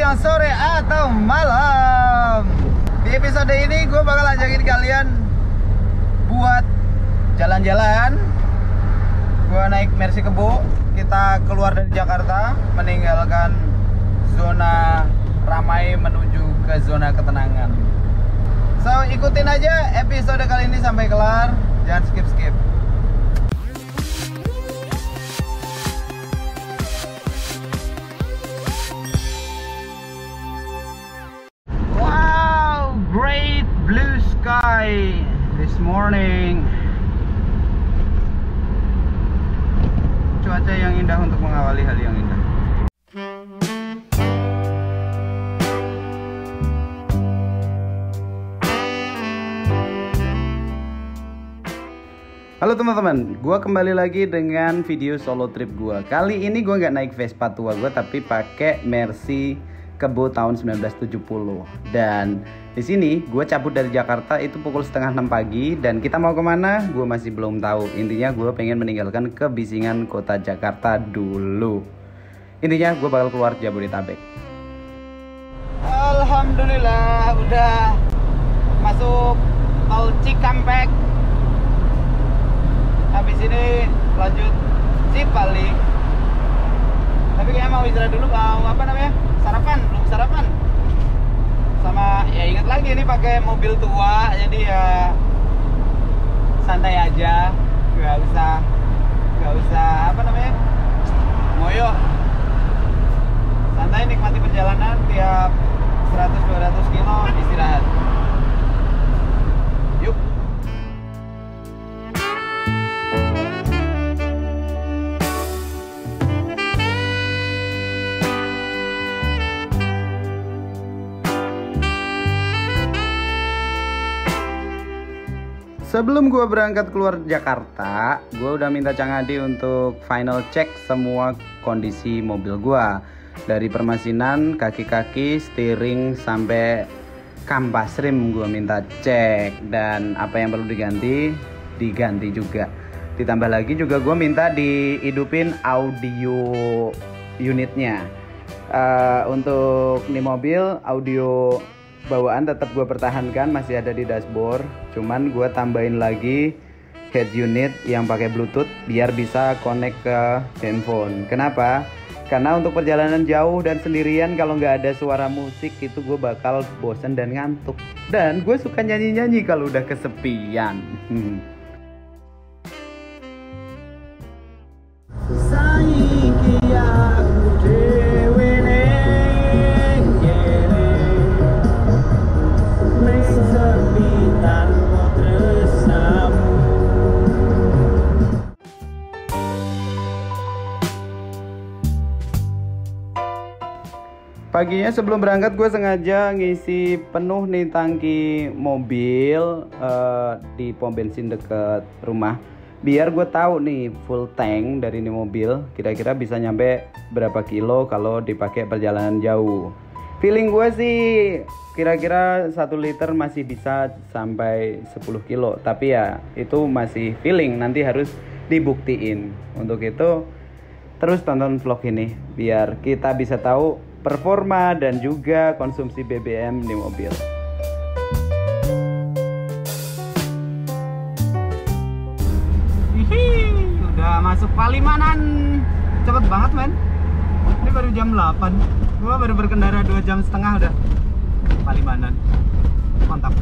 siang, sore, atau malam. Di episode ini gue bakal ajakin kalian buat jalan-jalan. Gue naik Mercy Kebo, kita keluar dari Jakarta, meninggalkan zona ramai menuju ke zona ketenangan. So, ikutin aja episode kali ini sampai kelar, jangan skip-skip. Wow, great blue sky this morning. Cuaca yang indah untuk mengawali hari yang indah. Halo teman-teman, gue kembali lagi dengan video solo trip gue. Kali ini gue nggak naik Vespa tua gue, tapi pakai Mercy Kebo tahun 1970. Dan di sini gue cabut dari Jakarta itu pukul setengah 6 pagi. Dan kita mau kemana? Gue masih belum tahu. Intinya gue pengen meninggalkan kebisingan kota Jakarta dulu. Intinya gue bakal keluar Jabodetabek. Alhamdulillah udah masuk tol Cikampek. Habis ini lanjut Cipali. Tapi kayaknya mau istirahat dulu, mau apa namanya? Sarapan, belum sarapan. Sama ya ingat lagi ini pakai mobil tua, jadi ya santai aja, nggak usah apa namanya? Moyo. Santai nikmati perjalanan tiap 100-200 kilo istirahat. Yuk. Sebelum gue berangkat keluar Jakarta, gue udah minta Cang Adi untuk final check semua kondisi mobil gue. Dari permasinan, kaki-kaki, steering, sampai kampas rim gue minta cek. Dan apa yang perlu diganti, diganti juga. Ditambah lagi juga gue minta dihidupin audio unitnya. Untuk di mobil, audio bawaan tetap gue pertahankan, masih ada di dashboard, cuman gue tambahin lagi head unit yang pakai bluetooth biar bisa connect ke handphone. Kenapa? Karena untuk perjalanan jauh dan sendirian kalau nggak ada suara musik itu gue bakal bosen dan ngantuk, dan gue suka nyanyi-nyanyi kalau udah kesepian. Paginya sebelum berangkat gue sengaja ngisi penuh nih tangki mobil di pom bensin deket rumah. Biar gue tahu nih full tank dari nih mobil kira-kira bisa nyampe berapa kilo kalau dipakai perjalanan jauh. Feeling gue sih kira-kira 1 liter masih bisa sampai 10 kilo. Tapi ya itu masih feeling, nanti harus dibuktiin. Untuk itu terus tonton vlog ini biar kita bisa tahu performa dan juga konsumsi BBM di mobil. Hihi, udah masuk Palimanan. Cepet banget men. Ini baru jam 8. Gua baru berkendara 2 jam setengah udah Palimanan. Mantap.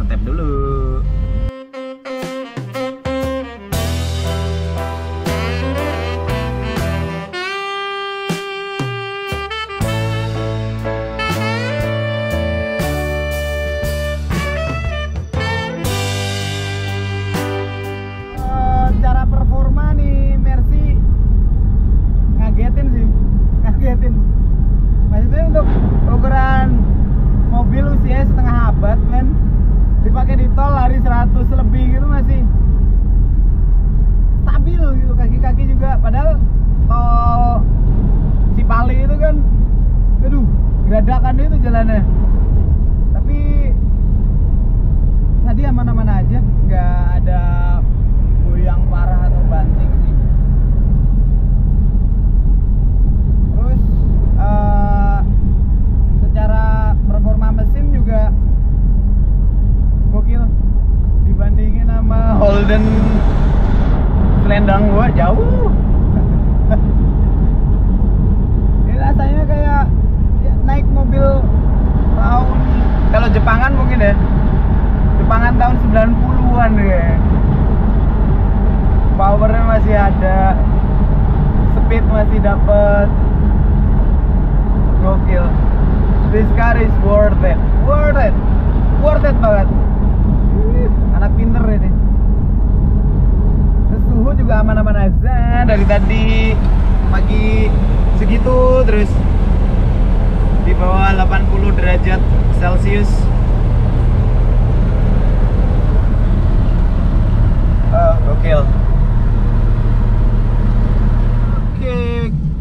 Ngetep dulu. Ini rasanya kayak ya, naik mobil tahun, kalau Jepangan mungkin ya, Jepangan tahun 90-an ya. Powernya masih ada, speed masih dapet. Gokil. This car is worth it. Worth it. Worth it banget. Anak pinter ini. Terus suhu juga aman-aman aja. Dari tadi pagi segitu terus di bawah 80 derajat Celcius. Gokil.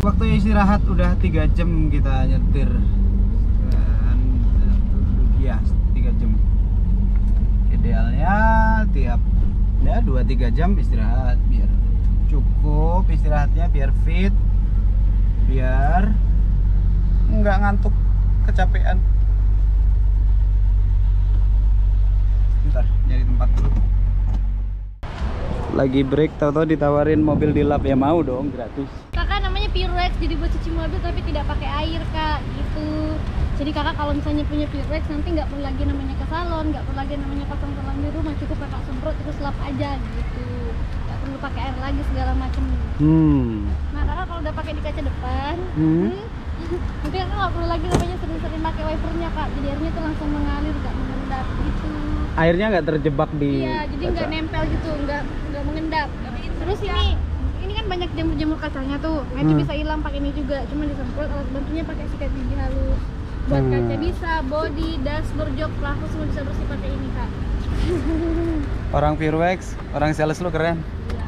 Waktunya istirahat, udah 3 jam kita nyetir dan ya 3 jam idealnya tiap ya 2-3 jam istirahat biar cukup istirahatnya, biar fit, biar nggak ngantuk kecapean. Bentar, nyari tempat dulu. Lagi break, tau-tau ditawarin mobil di lap, ya mau dong, gratis. Kakak namanya Pure Wax, jadi buat cuci mobil tapi tidak pakai air kak, gitu. Jadi kakak kalau misalnya punya Pure Wax nanti nggak perlu lagi namanya ke salon, nggak perlu lagi namanya potong kolam di rumah, cukup kakak semprot terus lap aja gitu, nggak perlu pakai air lagi segala macam. Nah kakak kalau udah pakai di kaca depan, nanti kakak nggak perlu lagi namanya sering-sering pakai wipernya kak, jadi airnya tuh langsung mengalir, nggak mengendap gitu. Airnya nggak terjebak di. Iya, jadi nggak nempel gitu, nggak mengendap. Terus ini kan banyak jamur-jamur kacanya tuh, nah itu bisa hilang pakai ini juga, cuma disemprot alat bantunya pakai sikat gigi halus. Buat kaca bisa, body, dashboard, jok, plafon semua bisa bersih pakai ini kak. Orang Firwax, orang sales lu keren. Iya.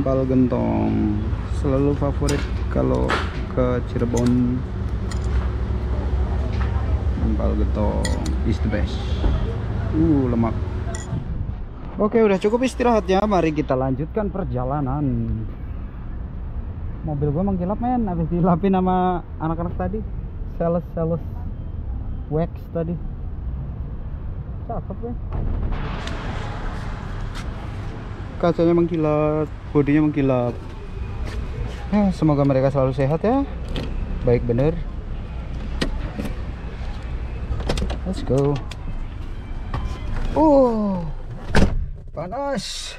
Empal Gentong, selalu favorit kalau ke Cirebon. Empal Gentong is the best. Lemak. Oke, udah cukup istirahatnya. Mari kita lanjutkan perjalanan. Mobil gue mengkilap men, habis dilapin sama anak-anak tadi, sales wax tadi. Cakep ya. Kacanya mengkilat, bodinya mengkilap. Semoga mereka selalu sehat ya. Baik bener. Let's go. Panas.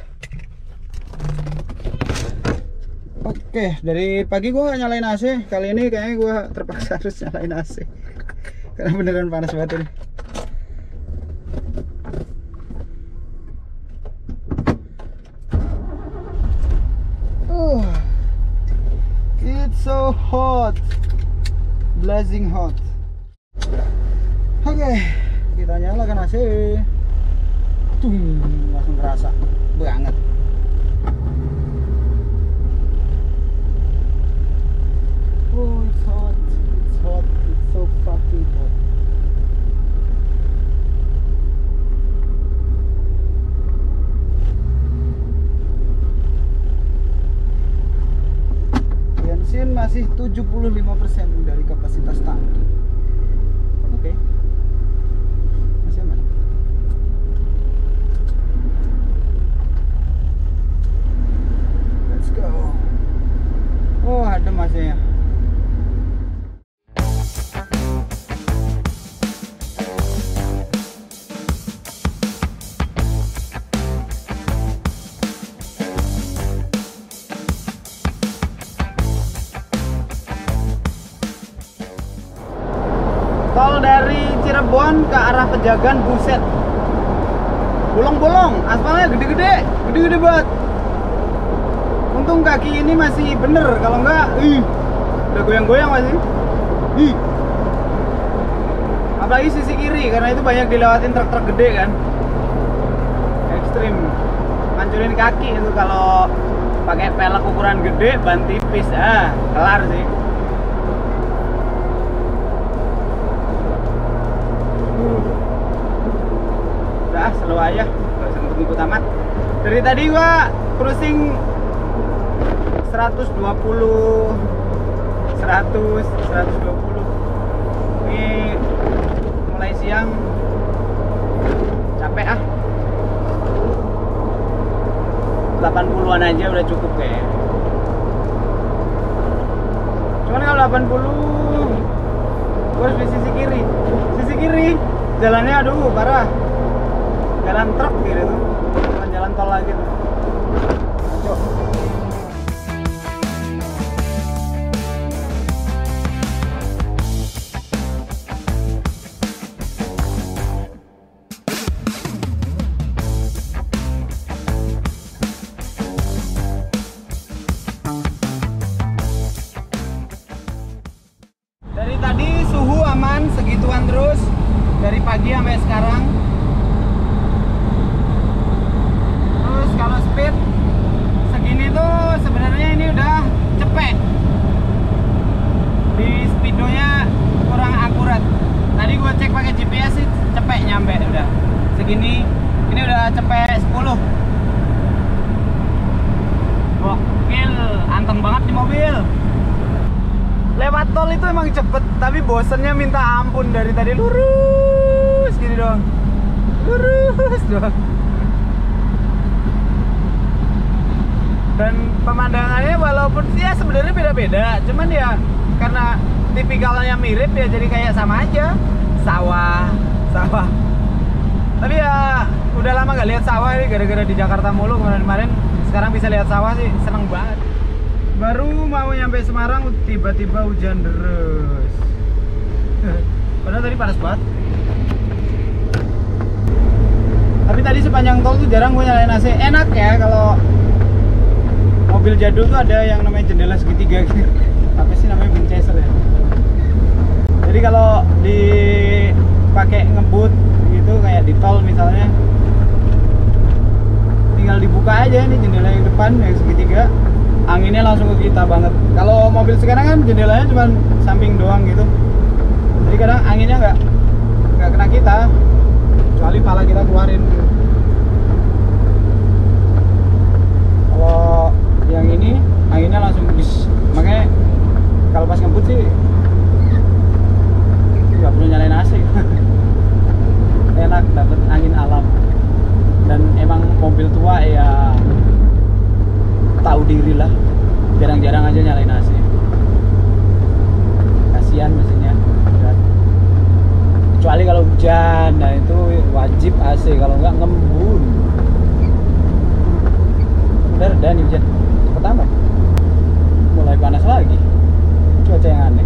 Oke, dari pagi gue nyalain AC. Kali ini kayaknya gue terpaksa harus nyalain AC karena beneran panas banget ini. It's so hot, blazing hot. Oke, kita nyalakan AC. Langsung kerasa banget. Oh, it's hot, it's hot, it's so fucking hot. Bensin masih 75% dari kapasitas tangki. Oke. Oh, adem AC-nya. Tol dari Cirebon ke arah Pejagan, buset. Bolong-bolong, aspalnya gede-gede, gede-gede banget. Untung kaki ini masih bener, kalau enggak, udah goyang-goyang masih. Apalagi sisi kiri, karena itu banyak dilewatin truk-truk gede kan. Ekstrim, hancurin kaki itu kalau pakai pelek ukuran gede, ban tipis, kelar sih. Udah, selalu aja, gak usah ngikut amat. Dari tadi gua cruising 120 ini mulai siang, capek 80-an aja udah cukup kayaknya. 80. Gue harus di sisi kiri. Sisi kiri jalannya aduh parah, jalan truk gitu, bukan jalan tol lagi gitu. Yuk. Dari tadi suhu aman segituan terus dari pagi sampai sekarang. Terus kalau speed segini tuh sebenarnya ini udah cepet. Di speedonya kurang akurat. Tadi gue cek pakai GPS sih cepet nyampe udah. Segini ini udah cepet 10. Gokil, anteng banget di mobil. Lewat tol itu emang cepet, tapi bosennya minta ampun. Dari tadi lurus gini dong, lurus dong. Dan pemandangannya walaupun ya sebenarnya beda-beda, cuman ya karena tipikalnya mirip ya jadi kayak sama aja. Sawah. Tapi ya udah lama gak lihat sawah ini gara-gara di Jakarta mulu kemarin-kemarin. Sekarang bisa lihat sawah sih seneng banget. Baru mau nyampe Semarang tiba-tiba hujan deres. Padahal tadi panas banget. Tapi tadi sepanjang tol tuh jarang gue nyalain AC. Enak ya kalau mobil jadul tuh ada yang namanya jendela segitiga gitu. Apa sih namanya, Winchester ya. Jadi kalau dipakai ngebut gitu kayak di tol misalnya, tinggal dibuka aja nih jendela yang depan yang segitiga. Anginnya langsung ke kita banget. Kalau mobil sekarang kan jendelanya cuma samping doang gitu. Jadi kadang anginnya nggak kena kita, kecuali pala kita keluarin. Kalau yang ini anginnya langsung bis. Makanya kalau pas ngebut sih nggak perlu nyalain AC. Enak dapet angin alam. Dan emang mobil tua ya tahu diri lah, jarang-jarang aja nyalain AC. Kasihan mesinnya. Kecuali kalau hujan, nah itu wajib AC, kalau nggak ngembun. Udah nih hujan, cepet amat. Mulai panas lagi, cuaca yang aneh.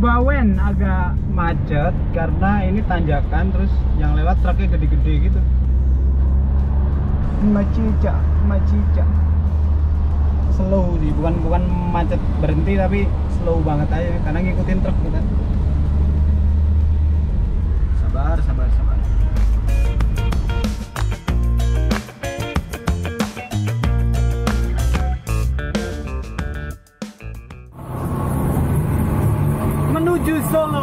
Bawen agak macet karena ini tanjakan, terus yang lewat truknya gede-gede gitu. Macica. Slow sih, bukan macet berhenti tapi slow banget aja karena ngikutin truk kita. Sabar. Solo. Kita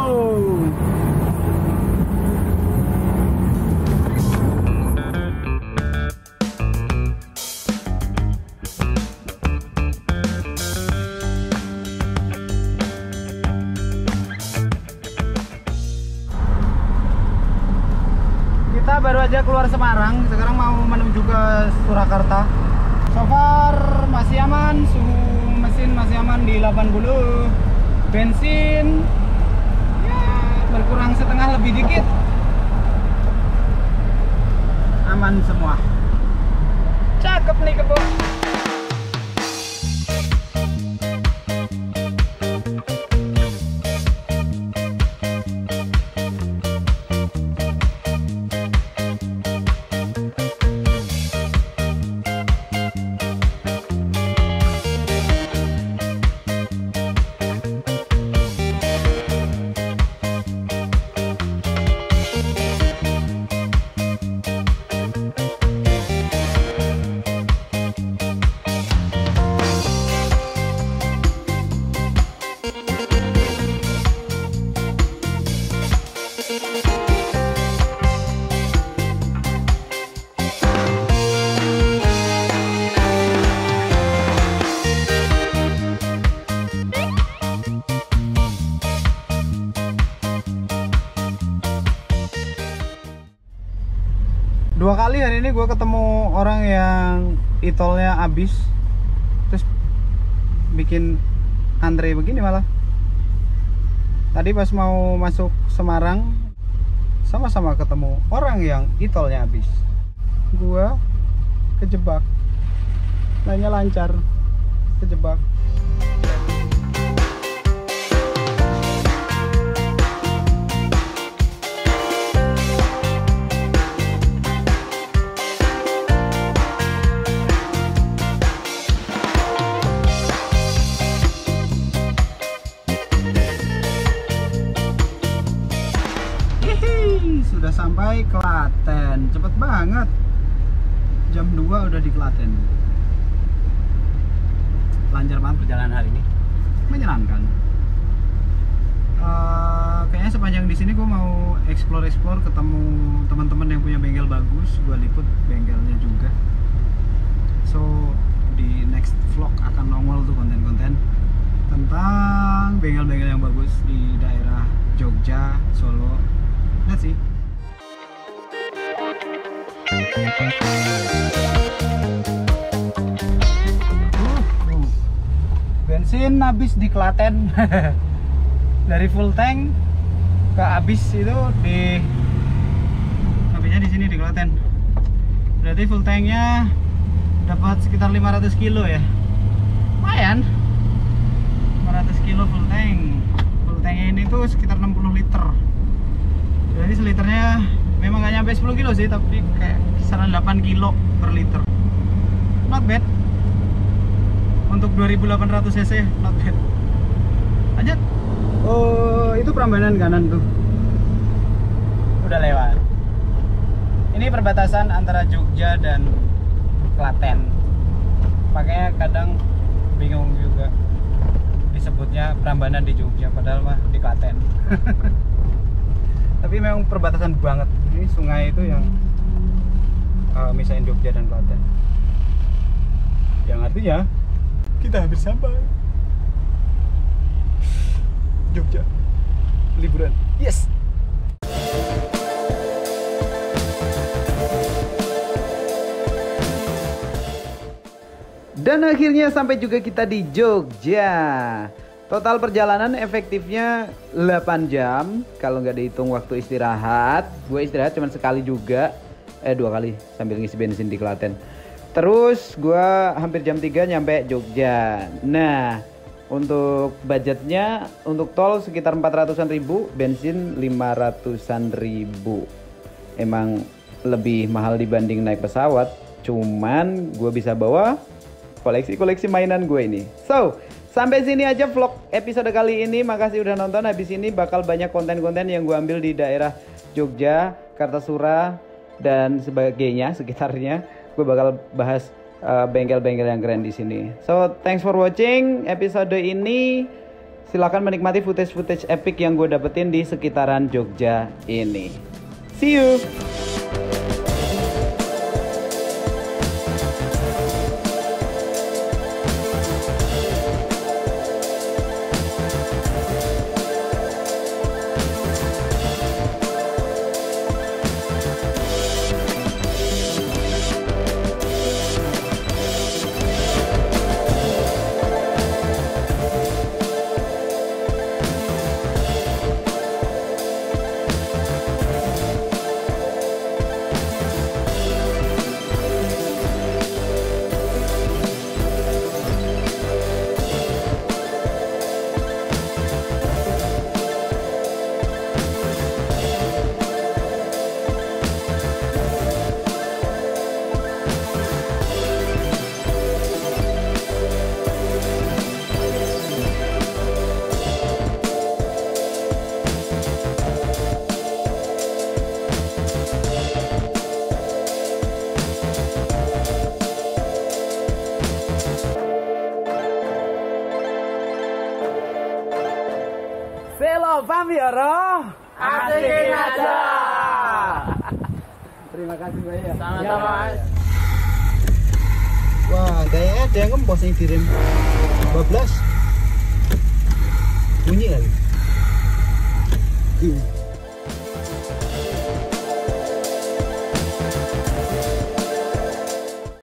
baru aja keluar Semarang, sekarang mau menuju ke Surakarta. So far masih aman, suhu mesin masih aman di 80. Bensin berkurang setengah lebih dikit, aman semua, cakep nih kebun. kali hari ini gue ketemu orang yang e-tollnya habis terus bikin antre begini. Malah tadi pas mau masuk Semarang sama-sama ketemu orang yang e-tollnya habis, gue kejebak, nanya lancar kejebak. Sudah sampai Klaten, cepet banget, jam 2 udah di Klaten. Lancar banget perjalanan hari ini, menyenangkan. Kayaknya sepanjang di sini gue mau explore ketemu teman-teman yang punya bengkel bagus, gue liput bengkelnya juga. So di next vlog akan nongol tuh konten-konten tentang bengkel-bengkel yang bagus di daerah Jogja, Solo. Let's see. Bensin habis di Klaten. Dari full tank ke habis itu di habisnya di sini di Klaten. Berarti full tanknya dapat sekitar 500 kilo ya. Lumayan. 500 kilo full tank. Full tanknya ini tuh sekitar 60 liter. Jadi seliternya memang gak nyampe 10 kilo sih, tapi kayak kisaran 8 kilo per liter. Not bad. Untuk 2800 cc, not bad. Lanjut. Oh, itu Prambanan kanan tuh. Udah lewat. Ini perbatasan antara Jogja dan Klaten. Makanya kadang bingung juga disebutnya Prambanan di Jogja, padahal mah di Klaten. Tapi memang perbatasan banget. Ini sungai itu yang misahin Jogja dan Klaten, yang artinya kita hampir sampai Jogja liburan. Yes. Dan akhirnya sampai juga kita di Jogja. Total perjalanan efektifnya 8 jam kalau nggak dihitung waktu istirahat. Gue istirahat cuma sekali juga, dua kali sambil ngisi bensin di Klaten. Terus gue hampir jam 3 nyampe Jogja. Nah, untuk budgetnya untuk tol sekitar 400-an ribu, bensin 500-an ribu. Emang lebih mahal dibanding naik pesawat, cuman gue bisa bawa koleksi-koleksi mainan gue ini. So, sampai sini aja vlog episode kali ini. Makasih udah nonton. Habis ini bakal banyak konten-konten yang gue ambil di daerah Jogja, Kartasura, dan sebagainya sekitarnya. Gue bakal bahas bengkel-bengkel yang keren di sini. So, thanks for watching episode ini. Silahkan menikmati footage-footage epic yang gue dapetin di sekitaran Jogja ini. See you! Paham ya, roh? Asikin aja. Terima kasih banyak. Sama-sama. Wah, kayaknya ada yang ngempos yang direm 12. Bunyi kali.